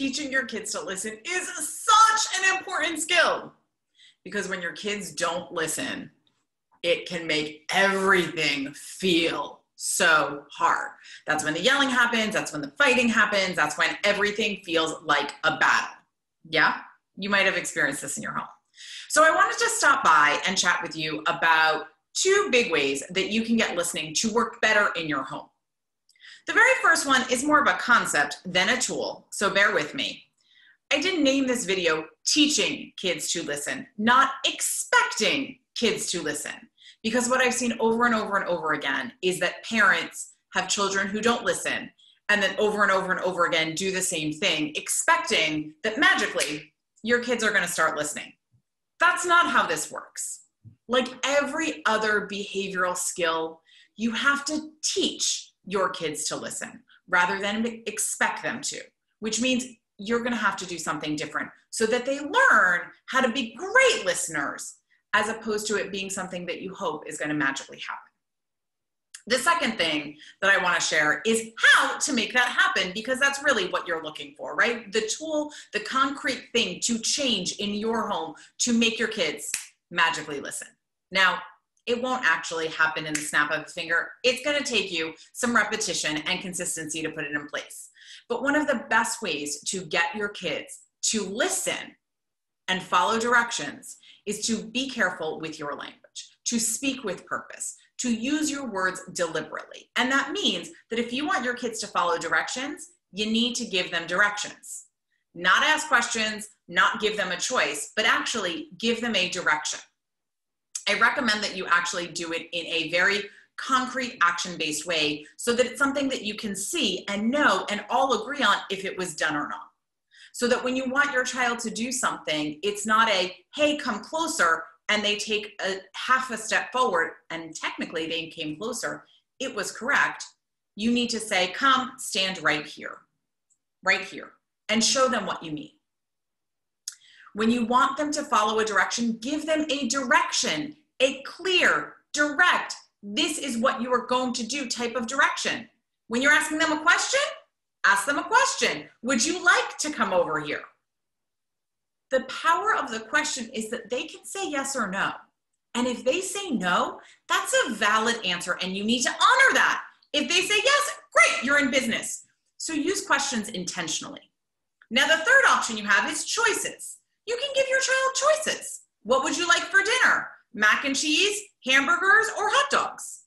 teaching your kids to listen is such an important skill, because when your kids don't listen, it can make everything feel so hard. That's when the yelling happens. That's when the fighting happens. That's when everything feels like a battle. Yeah, you might have experienced this in your home. So I wanted to stop by and chat with you about two big ways that you can get listening to work better in your home. The very first one is more of a concept than a tool, so bear with me. I did name this video Teaching Kids to Listen, not Expecting Kids to Listen, because what I've seen over and over and over again is that parents have children who don't listen, and then over and over and over again do the same thing, expecting that magically your kids are going to start listening. That's not how this works. Like every other behavioral skill, you have to teach your kids to listen rather than expect them to, which means you're going to have to do something different so that they learn how to be great listeners, as opposed to it being something that you hope is going to magically happen. The second thing that I want to share is how to make that happen, because that's really what you're looking for, right? The tool, the concrete thing to change in your home to make your kids magically listen. Now, it won't actually happen in the snap of a finger. It's going to take you some repetition and consistency to put it in place. But one of the best ways to get your kids to listen and follow directions is to be careful with your language, to speak with purpose, to use your words deliberately. And that means that if you want your kids to follow directions, you need to give them directions. Not ask questions, not give them a choice, but actually give them a direction. I recommend that you actually do it in a very concrete, action-based way so that it's something that you can see and know and all agree on if it was done or not. So that when you want your child to do something, it's not a, hey, come closer, and they take a half a step forward, and technically they came closer, it was correct. You need to say, come stand right here, and show them what you mean. When you want them to follow a direction, give them a direction, a clear, direct, this is what you are going to do type of direction. When you're asking them a question, ask them a question. Would you like to come over here? The power of the question is that they can say yes or no. And if they say no, that's a valid answer and you need to honor that. If they say yes, great, you're in business. So use questions intentionally. Now, the third option you have is choices. You can give your child choices. What would you like for dinner? Mac and cheese, hamburgers, or hot dogs?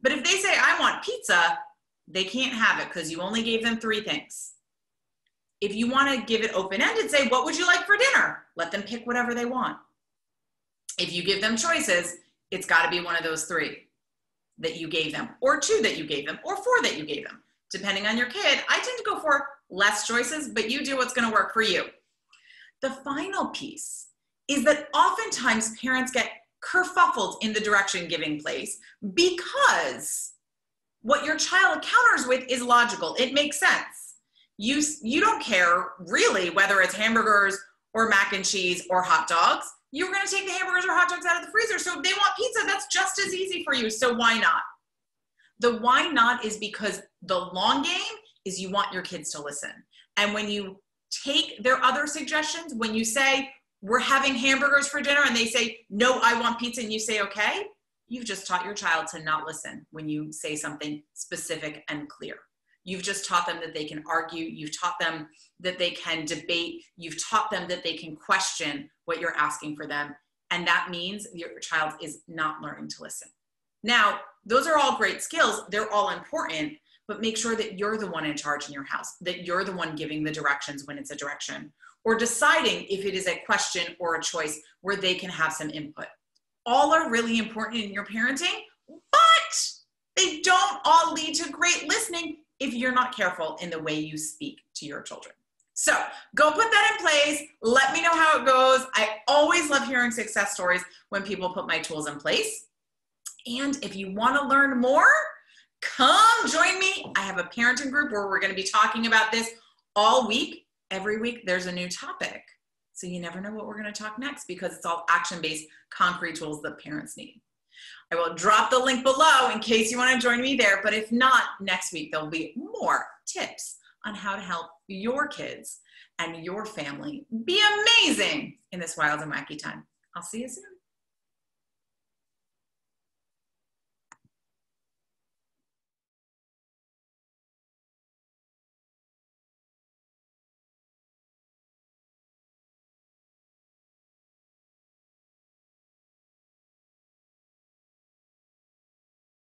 But if they say, I want pizza, they can't have it because you only gave them three things. If you want to give it open-ended, say, what would you like for dinner? Let them pick whatever they want. If you give them choices, it's got to be one of those three that you gave them, or two that you gave them, or four that you gave them. Depending on your kid, I tend to go for less choices, but you do what's going to work for you. The final piece is that oftentimes parents get kerfuffled in the direction giving place because what your child counters with is logical. It makes sense. You don't care really whether it's hamburgers or mac and cheese or hot dogs. You're going to take the hamburgers or hot dogs out of the freezer. So if they want pizza, that's just as easy for you. So why not? The why not is because the long game is you want your kids to listen. And when you take their other suggestions, when you say, we're having hamburgers for dinner, and they say, no, I want pizza, and you say, okay, you've just taught your child to not listen when you say something specific and clear. You've just taught them that they can argue. You've taught them that they can debate. You've taught them that they can question what you're asking for them. And that means your child is not learning to listen. Now, those are all great skills. They're all important, but make sure that you're the one in charge in your house, that you're the one giving the directions when it's a direction, or deciding if it is a question or a choice where they can have some input. All are really important in your parenting, but they don't all lead to great listening if you're not careful in the way you speak to your children. So go put that in place. Let me know how it goes. I always love hearing success stories when people put my tools in place. And if you want to learn more, come join me. I have a parenting group where we're going to be talking about this all week. Every week there's a new topic. So you never know what we're going to talk next because it's all action-based, concrete tools that parents need. I will drop the link below in case you want to join me there, but if not, next week there'll be more tips on how to help your kids and your family be amazing in this wild and wacky time. I'll see you soon.